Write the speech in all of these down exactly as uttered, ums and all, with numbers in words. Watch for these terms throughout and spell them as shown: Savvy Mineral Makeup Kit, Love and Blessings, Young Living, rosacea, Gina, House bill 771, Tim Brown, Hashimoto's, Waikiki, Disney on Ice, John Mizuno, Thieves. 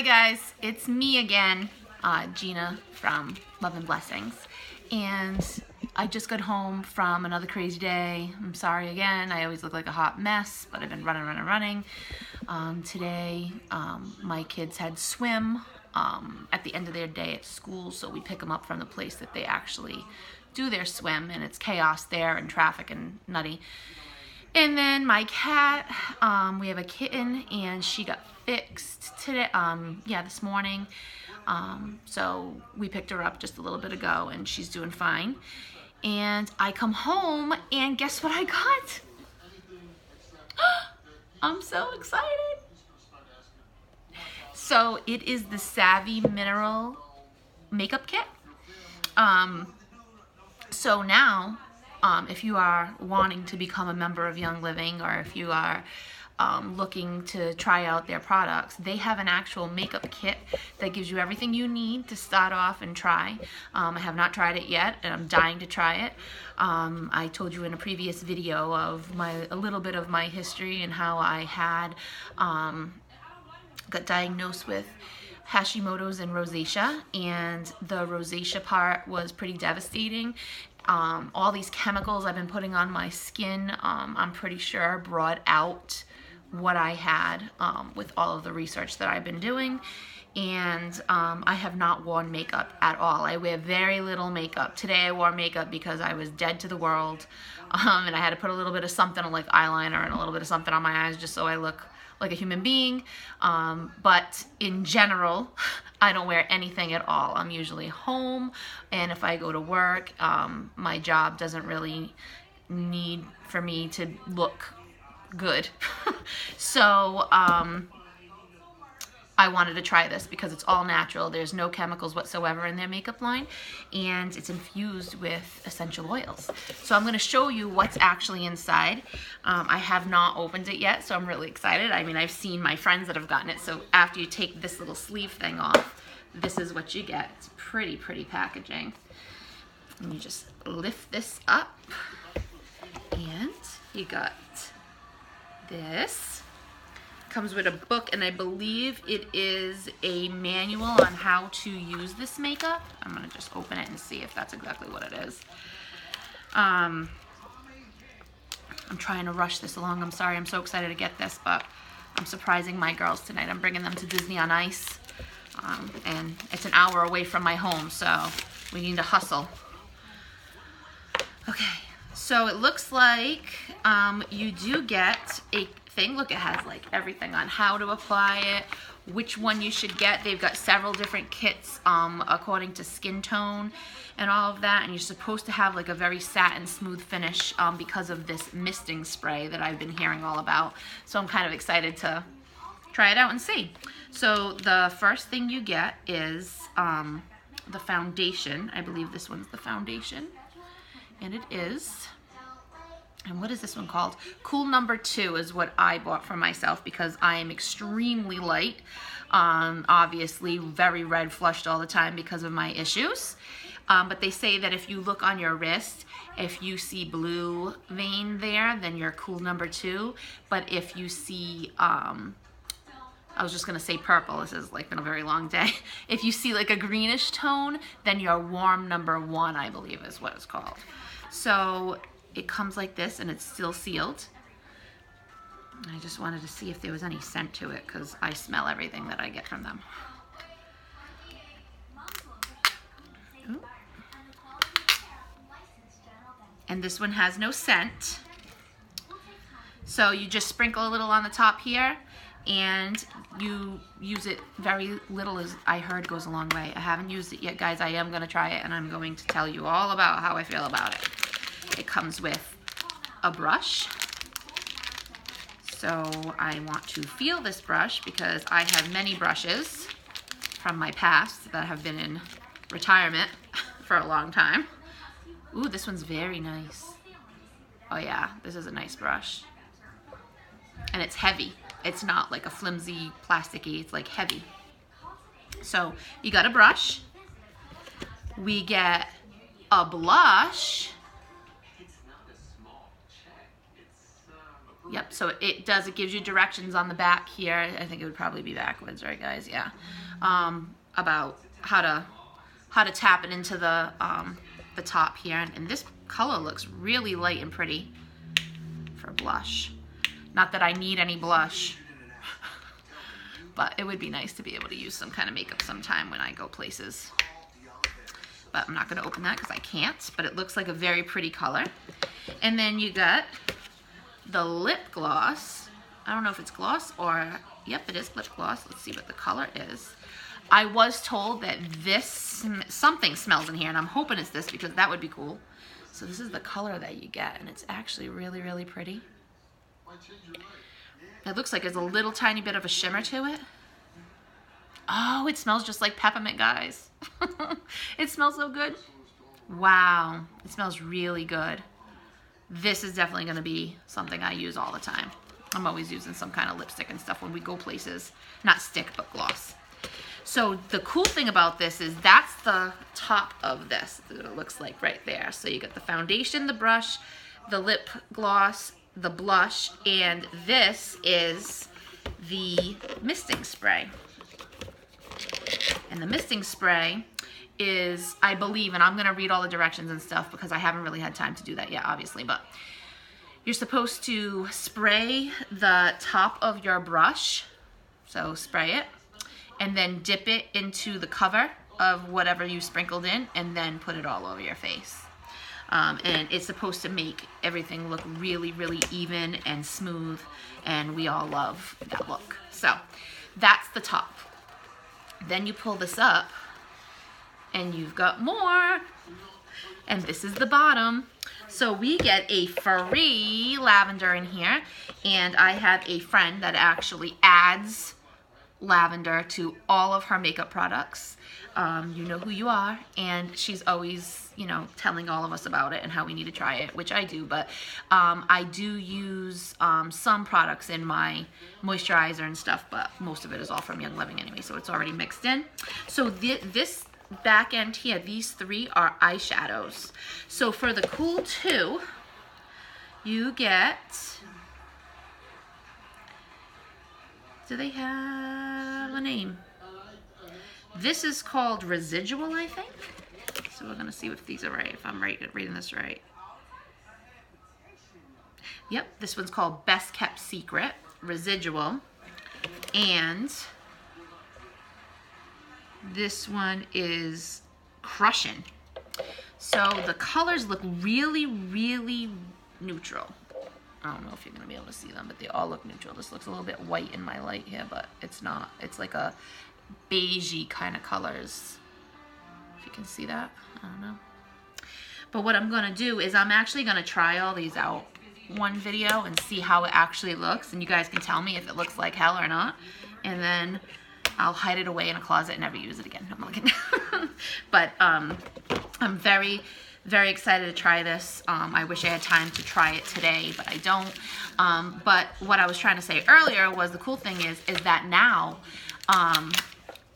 Hi guys, it's me again, uh, Gina from Love and Blessings, and I just got home from another crazy day. I'm sorry again, I always look like a hot mess, but I've been running, running, running. Um, today, um, my kids had swim um, at the end of their day at school, so we pick them up from the place that they actually do their swim, and it's chaos there and traffic and nutty. And then my cat, um, we have a kitten, and she got fixed today, um, yeah, this morning. Um, so we picked her up just a little bit ago, and she's doing fine. And I come home, and guess what I got? I'm so excited. So it is the Savvy Mineral Makeup Kit. Um, so now... Um, if you are wanting to become a member of Young Living, or if you are um, looking to try out their products, they have an actual makeup kit that gives you everything you need to start off and try. Um, I have not tried it yet, and I'm dying to try it. Um, I told you in a previous video of my a little bit of my history and how I had um, got diagnosed with Hashimoto's and rosacea, and the rosacea part was pretty devastating. Um, all these chemicals I've been putting on my skin, um, I'm pretty sure brought out what I had um, with all of the research that I've been doing. And um, I have not worn makeup at all. I wear very little makeup. Today I wore makeup because I was dead to the world. Um, and I had to put a little bit of something, like eyeliner and a little bit of something on my eyes, just so I look like a human being. Um, but in general, I don't wear anything at all. I'm usually home, and if I go to work, um, my job doesn't really need for me to look good. So um, I wanted to try this because it's all natural. There's no chemicals whatsoever in their makeup line, and it's infused with essential oils. So I'm gonna show you what's actually inside. Um, I have not opened it yet, so I'm really excited. I mean, I've seen my friends that have gotten it, so after you take this little sleeve thing off, this is what you get. It's pretty, pretty packaging. And you just lift this up, and you got this. Comes with a book, and I believe it is a manual on how to use this makeup. I'm gonna just open it and see if that's exactly what it is. Um, I'm trying to rush this along. I'm sorry, I'm so excited to get this, but I'm surprising my girls tonight. I'm bringing them to Disney on Ice, um, and it's an hour away from my home, so we need to hustle. Okay, so it looks like um, you do get a thing. Look, it has like everything on how to apply it, which one you should get. They've got several different kits um, according to skin tone and all of that, and you're supposed to have like a very satin smooth finish um, because of this misting spray that I've been hearing all about. So I'm kind of excited to try it out and see. So the first thing you get is um, the foundation. I believe this one's the foundation, and it is... And what is this one called? Cool Number Two is what I bought for myself because I am extremely light. Um, obviously very red, flushed all the time because of my issues. Um, but they say that if you look on your wrist, if you see blue vein there, then you're Cool Number Two. But if you see, um, I was just gonna say purple, this has like been a very long day. If you see like a greenish tone, then you're Warm Number One, I believe is what it's called. So it comes like this, and it's still sealed. And I just wanted to see if there was any scent to it because I smell everything that I get from them. Ooh. And this one has no scent. So you just sprinkle a little on the top here, and you use it. Very little, as I heard, goes a long way. I haven't used it yet, guys. I am going to try it, and I'm going to tell you all about how I feel about it. It comes with a brush, so I want to feel this brush because I have many brushes from my past that have been in retirement for a long time. Ooh, this one's very nice. Oh yeah, this is a nice brush. And it's heavy. It's not like a flimsy, plasticky, it's like heavy. So you got a brush. We get a blush. Yep, so it does, it gives you directions on the back here. I think it would probably be backwards, right guys? Yeah. Um, about how to how to tap it into the um, the top here. And, and this color looks really light and pretty for blush. Not that I need any blush, but it would be nice to be able to use some kind of makeup sometime when I go places. But I'm not gonna open that because I can't, but it looks like a very pretty color. And then you got the lip gloss. I don't know if it's gloss or, yep, it is lip gloss. Let's see what the color is. I was told that this, something smells in here, and I'm hoping it's this because that would be cool. So this is the color that you get, and it's actually really, really pretty. It looks like there's a little tiny bit of a shimmer to it. Oh, it smells just like peppermint, guys. It smells so good. Wow, it smells really good. This is definitely gonna be something I use all the time. I'm always using some kind of lipstick and stuff when we go places. Not stick, but gloss. So the cool thing about this is that's the top of this, that it looks like right there. So you got the foundation, the brush, the lip gloss, the blush, and this is the misting spray. And the misting spray is, I believe, and I'm gonna read all the directions and stuff because I haven't really had time to do that yet, obviously, but you're supposed to spray the top of your brush, so spray it, and then dip it into the cover of whatever you sprinkled in, and then put it all over your face. Um, and it's supposed to make everything look really, really even and smooth, and we all love that look. So that's the top. Then you pull this up, and you've got more, and this is the bottom. So we get a free lavender in here, and I have a friend that actually adds lavender to all of her makeup products. Um, you know who you are, and she's always, you know, telling all of us about it and how we need to try it, which I do, but um, I do use um, some products in my moisturizer and stuff, but most of it is all from Young Living anyway, so it's already mixed in. So th this back end here, these three are eyeshadows. So for the cool two, you get, do they have a name? This is called Residual, I think. So we're gonna see if these are right, if I'm right, reading this right. Yep, this one's called Best Kept Secret, Residual. And this one is Crushing. So the colors look really, really neutral. I don't know if you're gonna be able to see them, but they all look neutral. This looks a little bit white in my light here, but it's not. It's like a beigey kind of colors. If you can see that, I don't know. But what I'm gonna do is I'm actually gonna try all these out one video and see how it actually looks, and you guys can tell me if it looks like hell or not, and then I'll hide it away in a closet and never use it again. I'm looking. But um, I'm very, very excited to try this. Um, I wish I had time to try it today, but I don't. Um, but what I was trying to say earlier was the cool thing is, is that now, um,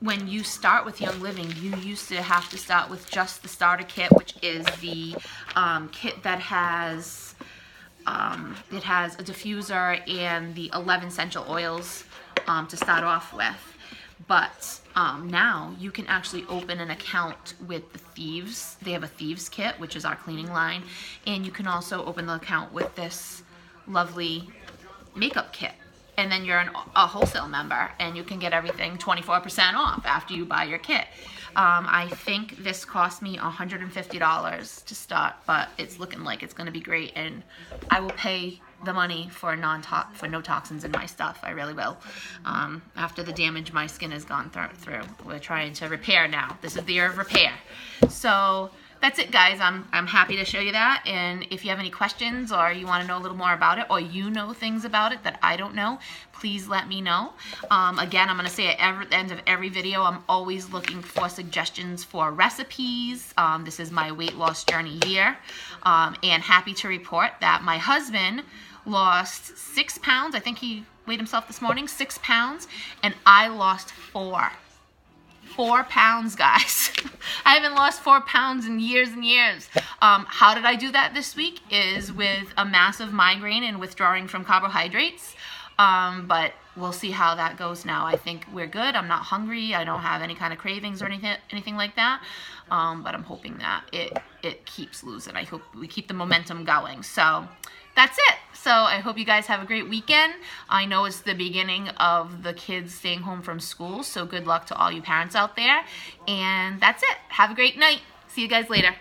when you start with Young Living, you used to have to start with just the starter kit, which is the um, kit that has, um, it has a diffuser and the eleven essential oils um, to start off with. But um, now you can actually open an account with the Thieves. They have a Thieves kit, which is our cleaning line. And you can also open the account with this lovely makeup kit. And then you're an, a wholesale member, and you can get everything twenty-four percent off after you buy your kit. Um, I think this cost me one hundred fifty dollars to start, but it's looking like it's gonna be great, and I will pay the money for non for no toxins in my stuff. I really will. Um, after the damage my skin has gone th through, we're trying to repair now. This is the year of repair. So that's it, guys. I'm I'm happy to show you that. And if you have any questions or you want to know a little more about it, or you know things about it that I don't know, please let me know. Um, again, I'm gonna say at every, the end of every video, I'm always looking for suggestions for recipes. Um, this is my weight loss journey here, um, and happy to report that my husband lost six pounds. I think he weighed himself this morning, six pounds, and I lost four. four pounds, guys. I haven't lost four pounds in years and years. Um, how did I do that this week? Is with a massive migraine and withdrawing from carbohydrates. Um, but we'll see how that goes now. I think we're good. I'm not hungry. I don't have any kind of cravings or anything, anything like that. Um, but I'm hoping that it, it keeps losing. I hope we keep the momentum going. So that's it. So I hope you guys have a great weekend. I know it's the beginning of the kids staying home from school. So good luck to all you parents out there. And that's it. Have a great night. See you guys later.